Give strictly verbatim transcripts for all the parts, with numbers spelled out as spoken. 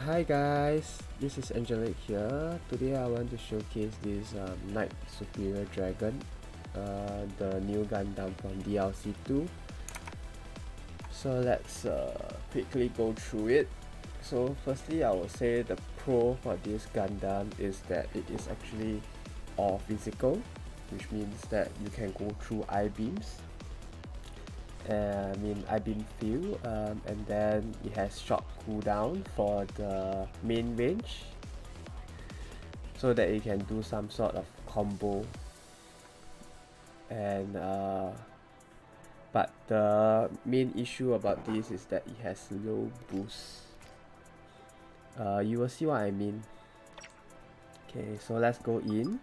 Hi guys, this is Angelic here. Today I want to showcase this um, Knight Superior Dragon, uh, the new Gundam from D L C two. So let's uh, quickly go through it. So firstly, I will say the pro for this Gundam is that it is actually all physical, which means that you can go through I-beams. I mean, I've been few, um, and then it has short cooldown for the main range, so that it can do some sort of combo. And uh, but the main issue about this is that it has low boost. Uh, you will see what I mean. Okay, so let's go in.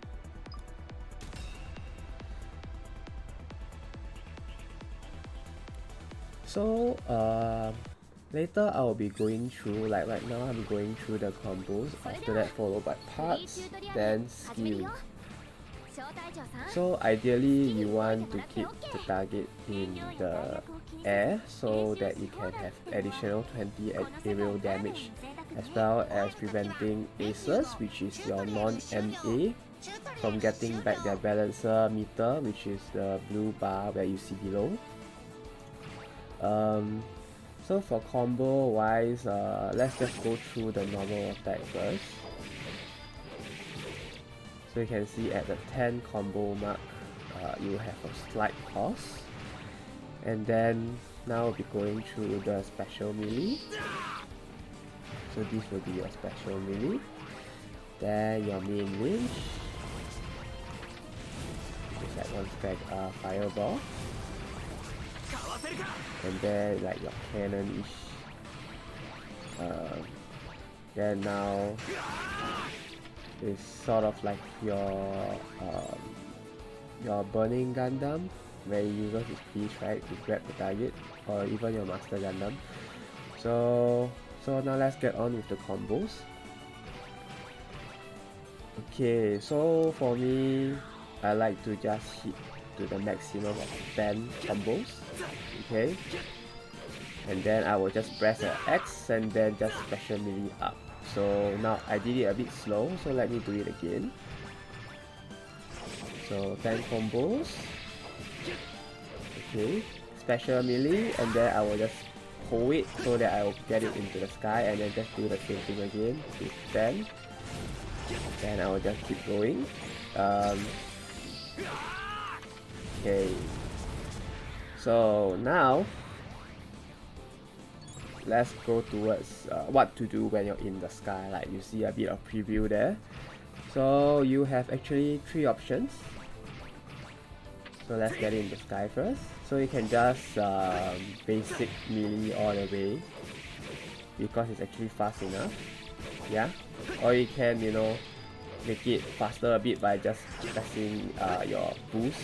So uh, later I will be going through, like right now I'm going through the combos, after that followed by parts, then skills. So ideally you want to keep the target in the air so that you can have additional twenty aerial damage, as well as preventing Aces, which is your non-M A, from getting back their balancer meter, which is the blue bar where you see below. Um, so for combo wise, uh, let's just go through the normal attack first. So you can see at the ten combo mark, uh, you have a slight pause. And then now we'll be going through the special melee. So this will be your special melee. Then your main range, which is like one spec uh, fireball. And then like your cannon-ish. Uh, then now is sort of like your um, your burning Gundam, where you use his piece, right, to grab the target, or even your master Gundam. So so now let's get on with the combos. Okay, so for me, I like to just hit to the maximum of ten combos. Okay, and then I will just press an X and then just special melee up. So now I did it a bit slow, so let me do it again. So ten combos. Okay, special melee, and then I will just hold it so that I will get it into the sky, and then just do the same thing again with ten. Then I will just keep going. Um, Okay, so now let's go towards uh, what to do when you're in the sky. Like you see a bit of preview there. So you have actually three options. So let's get in the sky first. So you can just um, basic melee all the way, because it's actually fast enough. Yeah, or you can, you know, make it faster a bit by just pressing uh, your boost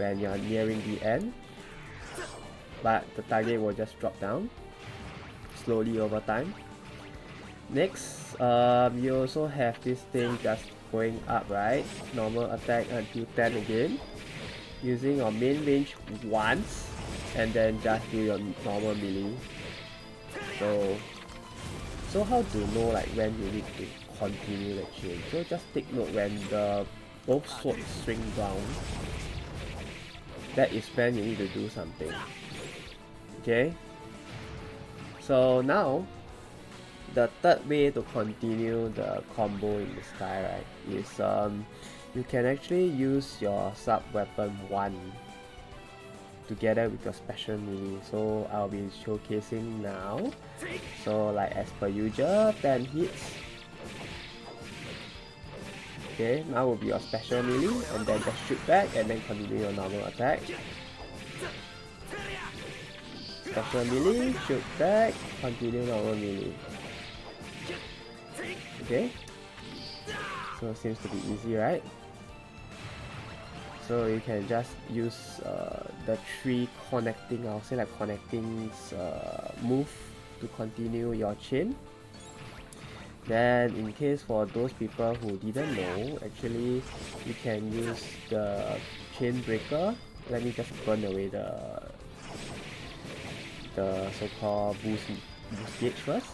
when you're nearing the end, but the target will just drop down slowly over time. Next, um, you also have this thing just going up, right? Normal attack until ten again, using your main range once, and then just do your normal melee. So, so how to know like when you need to continue the chain? So just take note when the both swords swing down. That is when you need to do something. Okay, so now the third way to continue the combo in the sky, right, is um you can actually use your sub weapon one together with your special melee. So I'll be showcasing now. So like as per usual, ten hits. Okay, now will be your special melee, and then just shoot back and then continue your normal attack. Special melee, shoot back, continue normal melee. Okay, so it seems to be easy, right? So you can just use uh, the three connecting, I'll say like connecting uh, move to continue your chain. Then in case for those people who didn't know, actually you can use the chain breaker. Let me just burn away the the so-called boost, boost gauge first.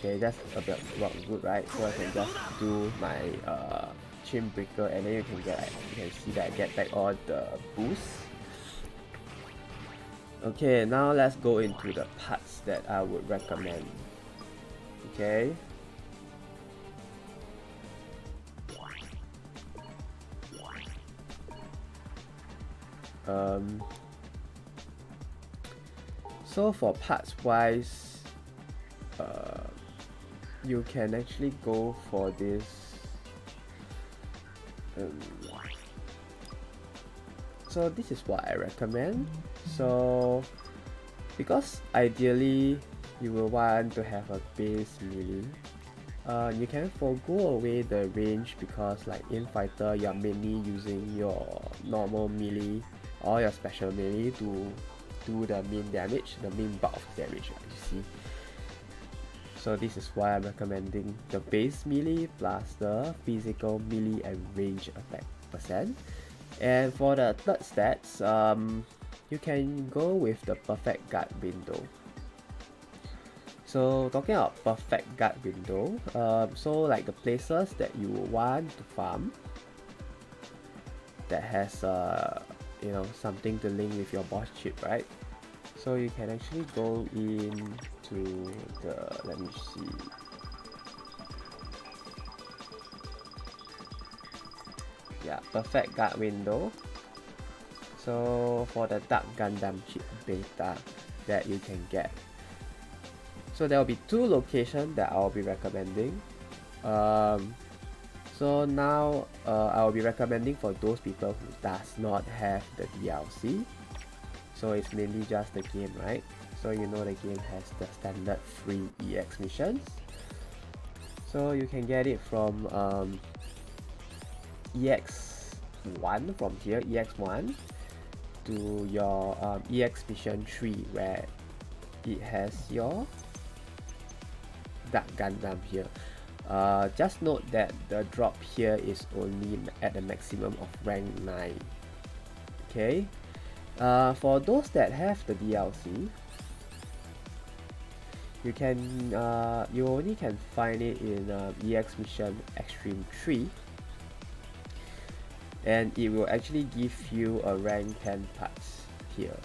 Okay, that's about, about good, right? So I can just do my uh, chain breaker, and then you can get, you can see that I get back all the boosts. Okay, now let's go into the parts that I would recommend. Okay. Um. So for parts wise, uh, you can actually go for this. Um, so this is what I recommend. So because ideally you will want to have a base melee, uh, you can forgo away the range because like in fighter you are mainly using your normal melee or your special melee to do the main damage, the main bulk of damage, you see. So this is why I'm recommending the base melee plus the physical melee and range attack percent. And for the third stats, um, you can go with the perfect guard window. So talking about perfect guard window, um, so like the places that you want to farm that has uh, you know, something to link with your boss chip, right? So you can actually go in to the, let me see. Yeah, perfect guard window. So for the Dark Gundam chip beta that you can get. So there will be two locations that I'll be recommending. Um, So now uh, I will be recommending for those people who does not have the D L C. So it's mainly just the game, right? So you know the game has the standard free E X missions. So you can get it from um, E X one from here, E X one to your um, E X Mission three, where it has your Dark Gundam here. Uh, just note that the drop here is only at the maximum of rank nine. Okay, uh, for those that have the D L C, you can uh, you only can find it in uh, E X Mission Extreme three, and it will actually give you a rank ten parts here.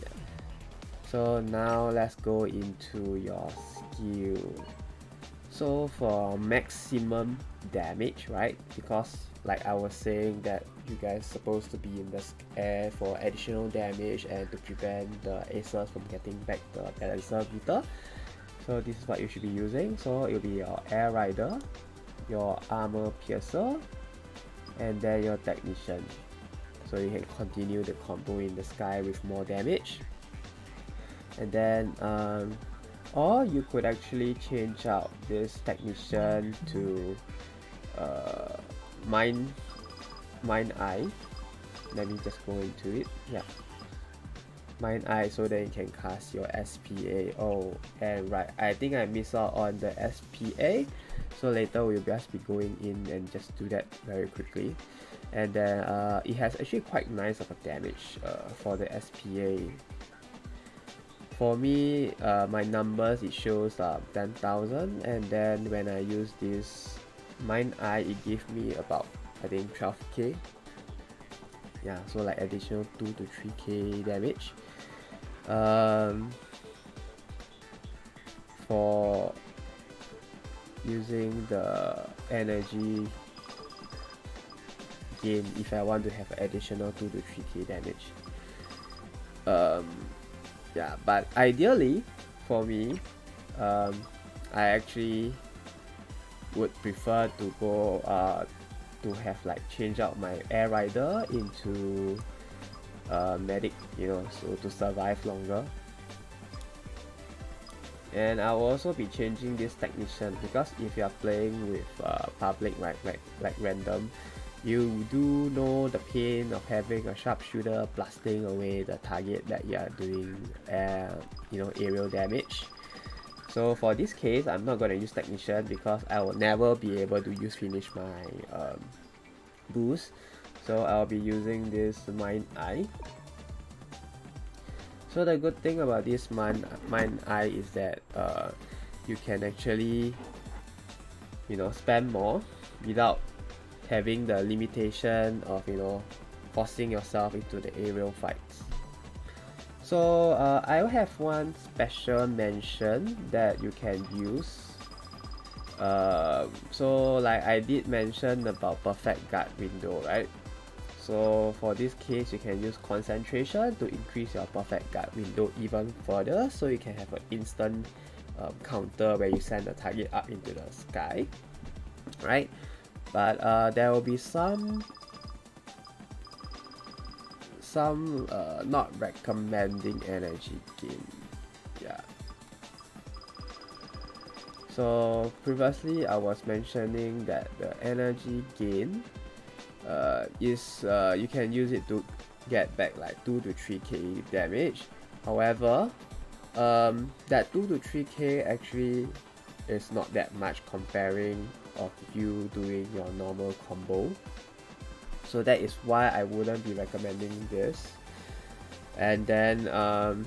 Yeah. So now let's go into your skill. So for maximum damage, right, because like I was saying that you guys are supposed to be in the air for additional damage and to prevent the Aces from getting back the balancer meter. So this is what you should be using. So it will be your Air Rider, your Armor Piercer, and then your Technician. So you can continue the combo in the sky with more damage. And then um, or you could actually change out this Technician to uh, Mind Mind Eye. Let me just go into it. Yeah, Mind Eye, so that you can cast your S P A. Oh, and right, I think I missed out on the S P A. So later we'll just be going in and just do that very quickly. And then uh, it has actually quite nice of a damage uh, for the S P A. For me, uh, my numbers, it shows uh, ten thousand, and then when I use this Mind Eye, it gave me about, I think, twelve K. Yeah, so like additional two to three K damage. Um, for using the energy gain, if I want to have additional two to three K damage. Um, Yeah, but ideally for me, um, I actually would prefer to go uh, to have like change out my Air Rider into uh, medic, you know, so to survive longer. And I'll also be changing this Technician because if you are playing with uh, public, right, like like random, you do know the pain of having a sharpshooter blasting away the target that you are doing, uh, you know, aerial damage. So for this case, I'm not going to use Technician because I will never be able to use finish my um, boost. So I'll be using this Mind Eye. So the good thing about this Mind, Mind Eye is that uh, you can actually, you know, spam more without having the limitation of, you know, forcing yourself into the aerial fights. So uh, I have one special mention that you can use. Uh, so like I did mention about perfect guard window, right? So for this case, you can use concentration to increase your perfect guard window even further, so you can have an instant um, counter where you send the target up into the sky, right? But uh, there will be some some uh, not recommending energy gain. Yeah. So previously I was mentioning that the energy gain uh, is uh, you can use it to get back like two to three K damage. However, um, that two to three K actually is not that much comparing of you doing your normal combo. So that is why I wouldn't be recommending this. And then um,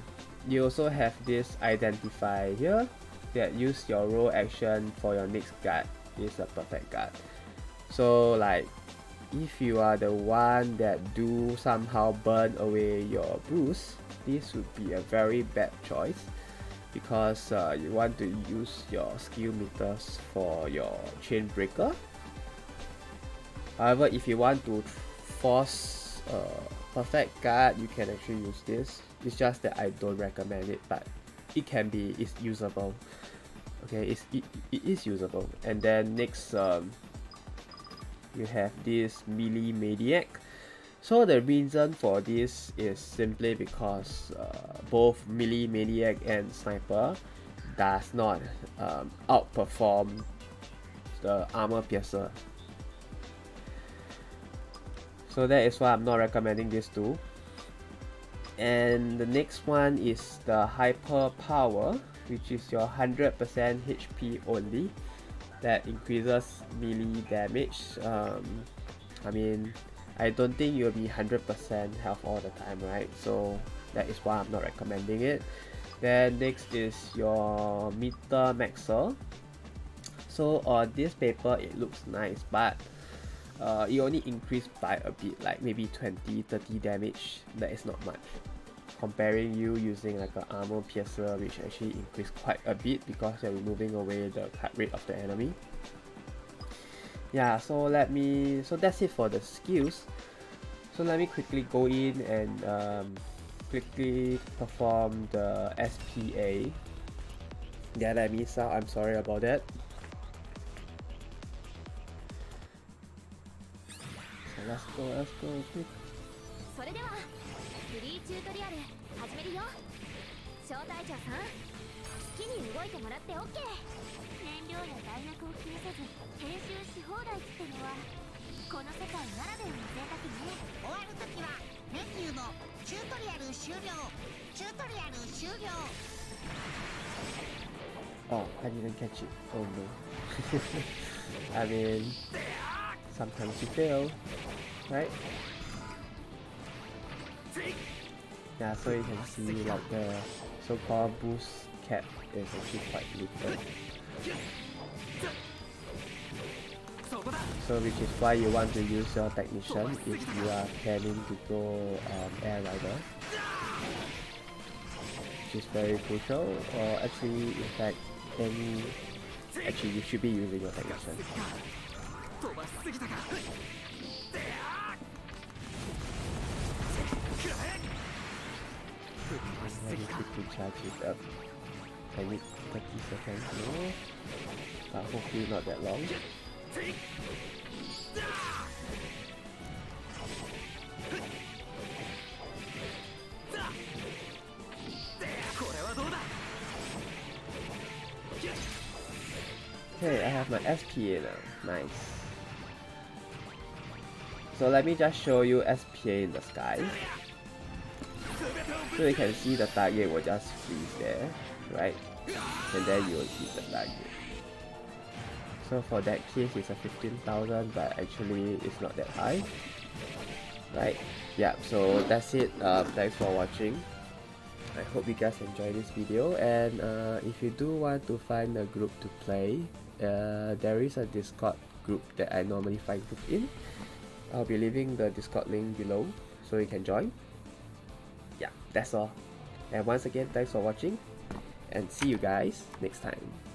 you also have this identifier here that use your roll action for your next guard. It's a perfect guard. So like if you are the one that do somehow burn away your bruise, this would be a very bad choice, because uh, you want to use your skill meters for your chain breaker. However, if you want to force uh, perfect guard, you can actually use this. It's just that I don't recommend it, but it can be, it's usable. Okay, it's, it, it is usable. And then next, um, you have this melee maniac. So the reason for this is simply because uh, both melee maniac and sniper does not um, outperform the armor piercer. So that is why I'm not recommending this too. And the next one is the Hyper Power, which is your one hundred percent H P only. That increases melee damage. Um, I mean, I don't think you'll be one hundred percent health all the time, right? So that is why I'm not recommending it. Then next is your Meter Maxer. So on this paper, it looks nice, but Uh, it only increased by a bit, like maybe twenty to thirty damage. That is not much. Comparing you using like an armor piercer, which actually increased quite a bit because you're removing away the cut rate of the enemy. Yeah, so let me. So that's it for the skills. So let me quickly go in and um, quickly perform the S P A. Yeah, that missed out. I'm sorry about that. Let's go, let's go, quick. Oh, I didn't catch it. Oh no. I mean, sometimes you fail, right? Yeah, so you can see like the so-called boost cap is actually quite little. So which is why you want to use your technician if you are planning to go um, Air Rider, which is very crucial. Or actually, in fact, any actually you should be using your technician. Let me quickly charge it up. I need thirty seconds more, but hopefully not that long. Okay, I have my S P A now. Nice. So let me just show you S P A in the sky. So you can see the target will just freeze there, right? And then you will hit the target. So for that case, it's a fifteen thousand, but actually it's not that high, right? Yeah, so that's it. Um, thanks for watching. I hope you guys enjoy this video, and uh, if you do want to find a group to play, uh, there is a Discord group that I normally find group in. I'll be leaving the Discord link below so you can join. Yeah, that's all. And once again, thanks for watching, and see you guys next time.